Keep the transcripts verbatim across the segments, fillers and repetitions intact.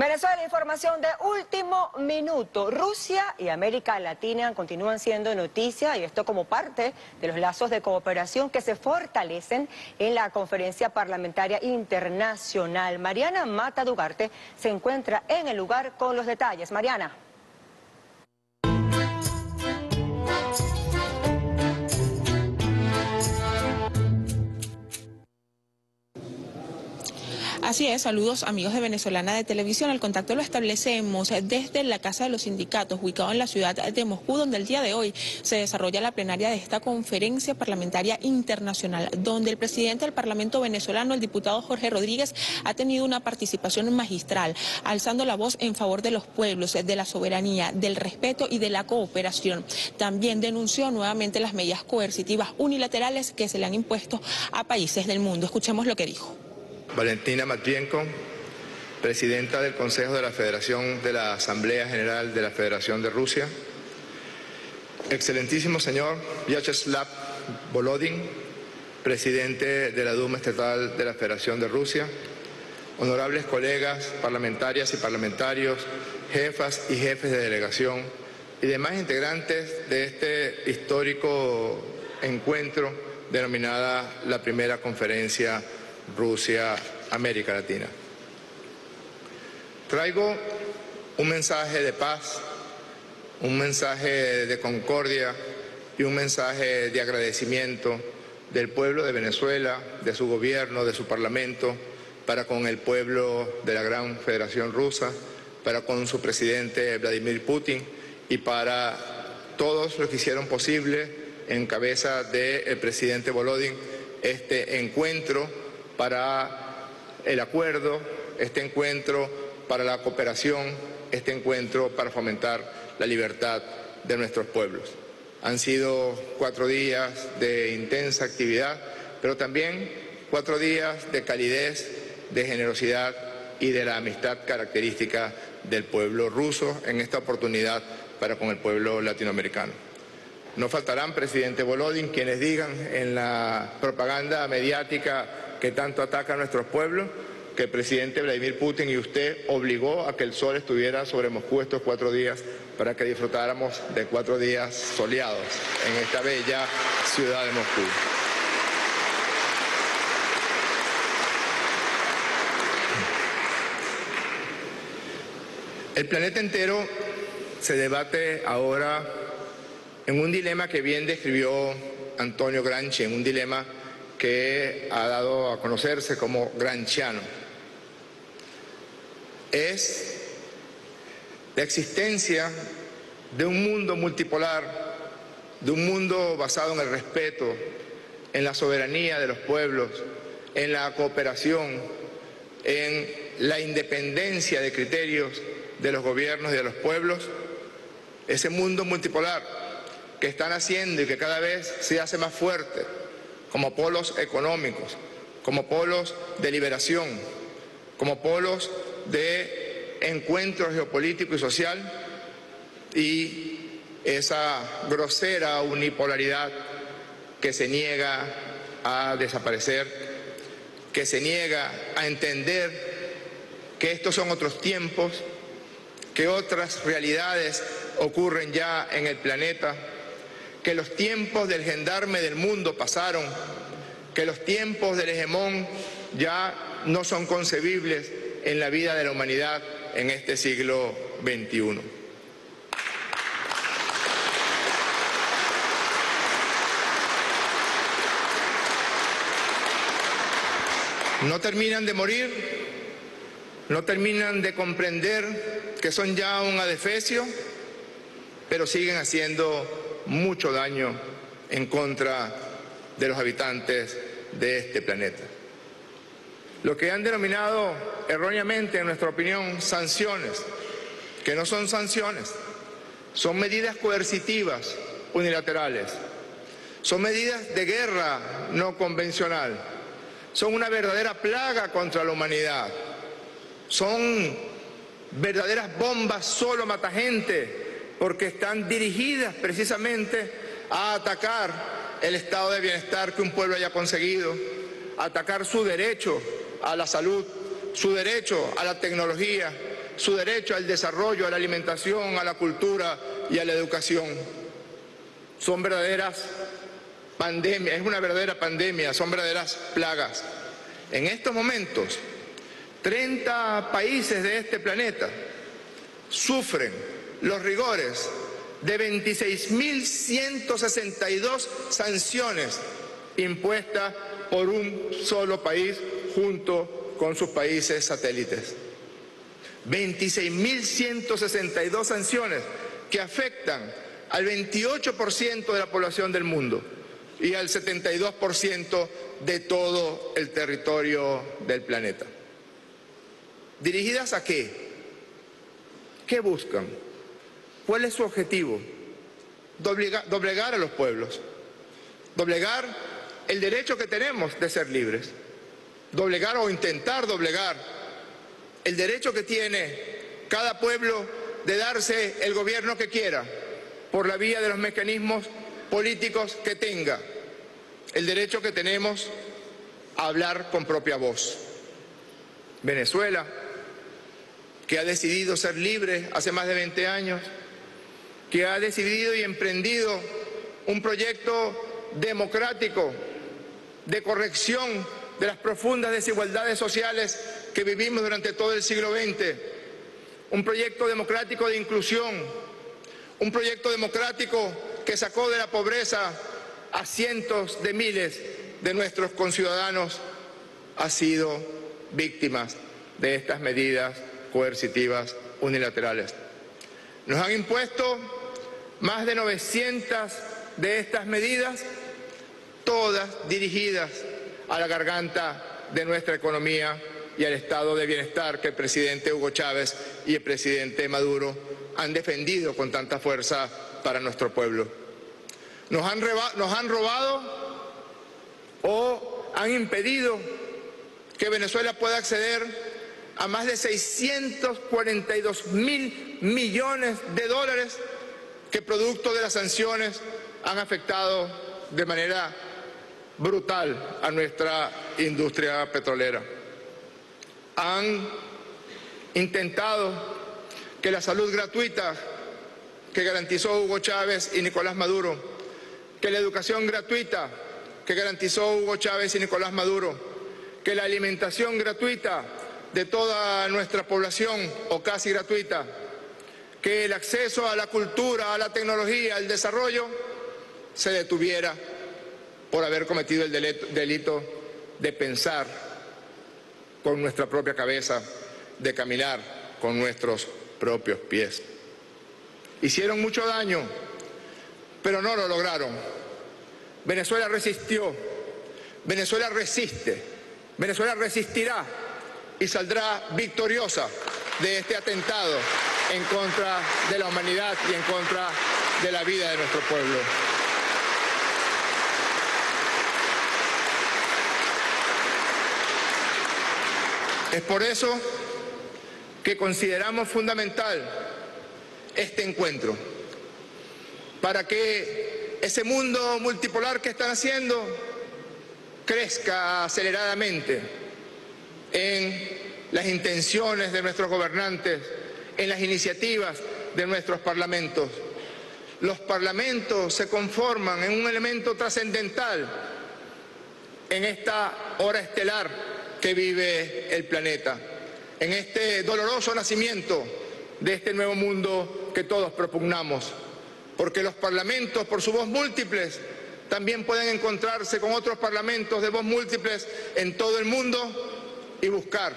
Venezuela, información de último minuto. Rusia y América Latina continúan siendo noticia, y esto como parte de los lazos de cooperación que se fortalecen en la Conferencia Parlamentaria Internacional. Mariana Mata Dugarte se encuentra en el lugar con los detalles. Mariana. Así es, saludos amigos de Venezolana de Televisión. El contacto lo establecemos desde la Casa de los Sindicatos, ubicado en la ciudad de Moscú, donde el día de hoy se desarrolla la plenaria de esta Conferencia Parlamentaria Internacional, donde el presidente del Parlamento venezolano, el diputado Jorge Rodríguez, ha tenido una participación magistral, alzando la voz en favor de los pueblos, de la soberanía, del respeto y de la cooperación. También denunció nuevamente las medidas coercitivas unilaterales que se le han impuesto a países del mundo. Escuchemos lo que dijo. Valentina Matvienko, presidenta del Consejo de la Federación de la Asamblea General de la Federación de Rusia. Excelentísimo señor Vyacheslav Volodin, presidente de la Duma Estatal de la Federación de Rusia. Honorables colegas, parlamentarias y parlamentarios, jefas y jefes de delegación y demás integrantes de este histórico encuentro denominada la primera conferencia Rusia, América Latina. Traigo un mensaje de paz, un mensaje de concordia y un mensaje de agradecimiento del pueblo de Venezuela, de su gobierno, de su parlamento, para con el pueblo de la Gran Federación Rusa, para con su presidente Vladimir Putin y para todos los que hicieron posible, en cabeza del presidente Volodin, este encuentro para el acuerdo, este encuentro para la cooperación, este encuentro para fomentar la libertad de nuestros pueblos. Han sido cuatro días de intensa actividad, pero también cuatro días de calidez, de generosidad y de la amistad característica del pueblo ruso en esta oportunidad para con el pueblo latinoamericano. No faltarán, presidente Volodin, quienes digan en la propaganda mediática que tanto ataca a nuestros pueblos, que el presidente Vladimir Putin y usted obligó a que el sol estuviera sobre Moscú estos cuatro días para que disfrutáramos de cuatro días soleados en esta bella ciudad de Moscú. El planeta entero se debate ahora en un dilema que bien describió Antonio Granche, en un dilema que ha dado a conocerse como granchiano. Es la existencia de un mundo multipolar, de un mundo basado en el respeto, en la soberanía de los pueblos, en la cooperación, en la independencia de criterios de los gobiernos y de los pueblos. Ese mundo multipolar que está naciendo y que cada vez se hace más fuerte, como polos económicos, como polos de liberación, como polos de encuentro geopolítico y social, y esa grosera unipolaridad que se niega a desaparecer, que se niega a entender que estos son otros tiempos, que otras realidades ocurren ya en el planeta, que los tiempos del gendarme del mundo pasaron, que los tiempos del hegemón ya no son concebibles en la vida de la humanidad en este siglo veintiuno. No terminan de morir, no terminan de comprender que son ya un adefesio, pero siguen haciendo mucho daño en contra de los habitantes de este planeta. Lo que han denominado erróneamente, en nuestra opinión, sanciones, que no son sanciones, son medidas coercitivas unilaterales, son medidas de guerra no convencional, son una verdadera plaga contra la humanidad, son verdaderas bombas solo matagente, porque están dirigidas precisamente a atacar el estado de bienestar que un pueblo haya conseguido, atacar su derecho a la salud, su derecho a la tecnología, su derecho al desarrollo, a la alimentación, a la cultura y a la educación. Son verdaderas pandemias, es una verdadera pandemia, son verdaderas plagas. En estos momentos, treinta países de este planeta sufren los rigores de veintiséis mil ciento sesenta y dos sanciones impuestas por un solo país junto con sus países satélites. veintiséis mil ciento sesenta y dos sanciones que afectan al veintiocho por ciento de la población del mundo y al setenta y dos por ciento de todo el territorio del planeta. ¿Dirigidas a qué? ¿Qué buscan? ¿Cuál es su objetivo? Doblegar, doblegar a los pueblos, doblegar el derecho que tenemos de ser libres, doblegar o intentar doblegar el derecho que tiene cada pueblo de darse el gobierno que quiera por la vía de los mecanismos políticos que tenga, el derecho que tenemos a hablar con propia voz. Venezuela, que ha decidido ser libre hace más de veinte años, que ha decidido y emprendido un proyecto democrático de corrección de las profundas desigualdades sociales que vivimos durante todo el siglo veinte, un proyecto democrático de inclusión, un proyecto democrático que sacó de la pobreza a cientos de miles de nuestros conciudadanos, ha sido víctimas de estas medidas coercitivas unilaterales. Nos han impuesto más de novecientas de estas medidas, todas dirigidas a la garganta de nuestra economía y al estado de bienestar que el presidente Hugo Chávez y el presidente Maduro han defendido con tanta fuerza para nuestro pueblo. Nos han, nos han robado o han impedido que Venezuela pueda acceder a más de seiscientos cuarenta y dos mil millones de dólares que producto de las sanciones han afectado de manera brutal a nuestra industria petrolera. Han intentado que la salud gratuita que garantizó Hugo Chávez y Nicolás Maduro, que la educación gratuita que garantizó Hugo Chávez y Nicolás Maduro, que la alimentación gratuita de toda nuestra población, o casi gratuita, que el acceso a la cultura, a la tecnología, al desarrollo, se detuviera por haber cometido el delito de pensar con nuestra propia cabeza, de caminar con nuestros propios pies. Hicieron mucho daño, pero no lo lograron. Venezuela resistió, Venezuela resiste, Venezuela resistirá y saldrá victoriosa de este atentado en contra de la humanidad y en contra de la vida de nuestro pueblo. Es por eso que consideramos fundamental este encuentro, para que ese mundo multipolar que están haciendo crezca aceleradamente en las intenciones de nuestros gobernantes, en las iniciativas de nuestros parlamentos. Los parlamentos se conforman en un elemento trascendental en esta hora estelar que vive el planeta, en este doloroso nacimiento de este nuevo mundo que todos propugnamos, porque los parlamentos, por su voz múltiples, también pueden encontrarse con otros parlamentos de voz múltiples en todo el mundo y buscar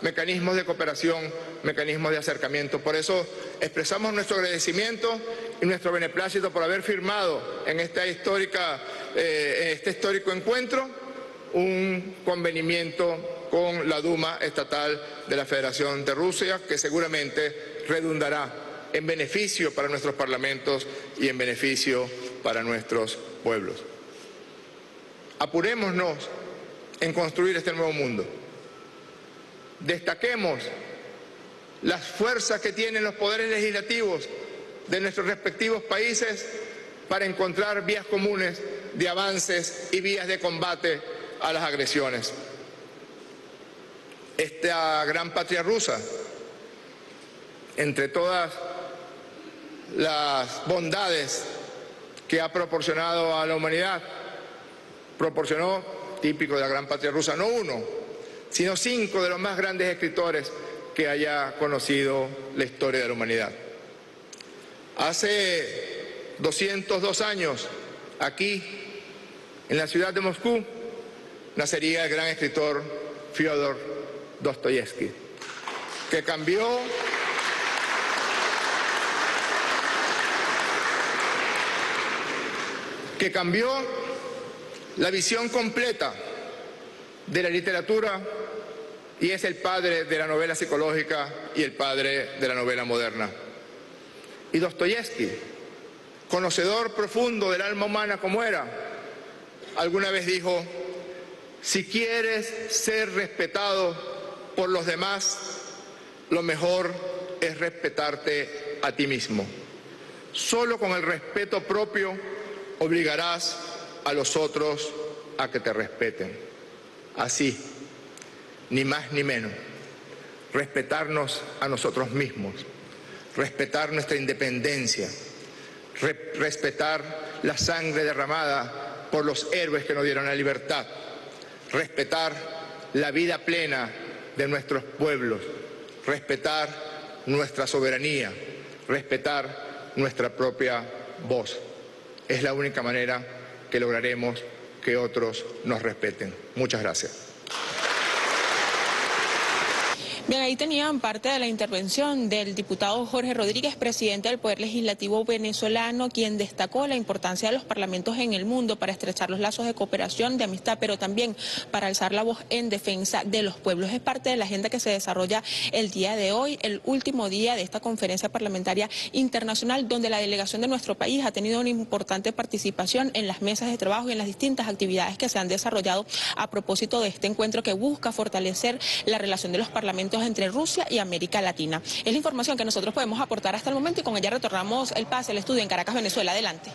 mecanismos de cooperación, mecanismos de acercamiento. Por eso expresamos nuestro agradecimiento y nuestro beneplácito por haber firmado en esta histórica, eh, este histórico encuentro un convenimiento con la Duma Estatal de la Federación de Rusia, que seguramente redundará en beneficio para nuestros parlamentos y en beneficio para nuestros pueblos. Apurémonos en construir este nuevo mundo. Destaquemos las fuerzas que tienen los poderes legislativos de nuestros respectivos países para encontrar vías comunes de avances y vías de combate a las agresiones. Esta gran patria rusa entre todas las bondades que ha proporcionado a la humanidad, proporcionó, típico de la gran patria rusa, no uno, sino cinco de los más grandes escritores que haya conocido la historia de la humanidad. Hace doscientos dos años, aquí, en la ciudad de Moscú, nacería el gran escritor Fiódor Dostoyevski, que cambió que cambió la visión completa de la literatura y es el padre de la novela psicológica y el padre de la novela moderna. Y Dostoyevski, conocedor profundo del alma humana como era, alguna vez dijo: si quieres ser respetado por los demás, lo mejor es respetarte a ti mismo. Solo con el respeto propio obligarás a los otros a que te respeten. Así, ni más ni menos, respetarnos a nosotros mismos, respetar nuestra independencia, re- respetar la sangre derramada por los héroes que nos dieron la libertad, respetar la vida plena de nuestros pueblos, respetar nuestra soberanía, respetar nuestra propia voz. Es la única manera que lograremos que otros nos respeten. Muchas gracias. Bien, ahí tenían parte de la intervención del diputado Jorge Rodríguez, presidente del Poder Legislativo venezolano, quien destacó la importancia de los parlamentos en el mundo para estrechar los lazos de cooperación, de amistad, pero también para alzar la voz en defensa de los pueblos. Es parte de la agenda que se desarrolla el día de hoy, el último día de esta Conferencia Parlamentaria Internacional, donde la delegación de nuestro país ha tenido una importante participación en las mesas de trabajo y en las distintas actividades que se han desarrollado a propósito de este encuentro que busca fortalecer la relación de los parlamentos entre Rusia y América Latina. Es la información que nosotros podemos aportar hasta el momento y con ella retornamos el pase al estudio en Caracas, Venezuela. Adelante.